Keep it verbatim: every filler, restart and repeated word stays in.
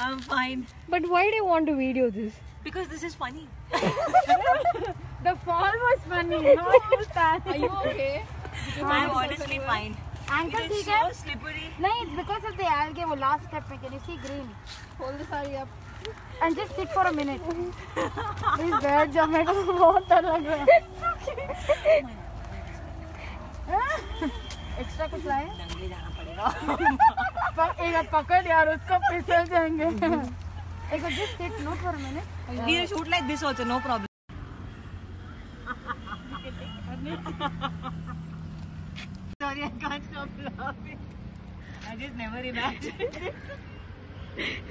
I'm fine. But why do you want to video this? Because this is funny. The fall was funny. No, are you okay? I'm honestly fine. Ankle is so slippery. No, it's because of the algae. वो last step में can you see green? Hold the sari up and just sit for a minute. This bad job मेरे को बहुत डर लग रहा है. Extra कुछ लाए? जंगली जाना पड़ेगा. एक पकड़ यार उसको फिसल जाएंगे. एक बार just sit no for a minute. We'll shoot like this also, no problem. Sorry, I can't stop laughing. I just never imagined it.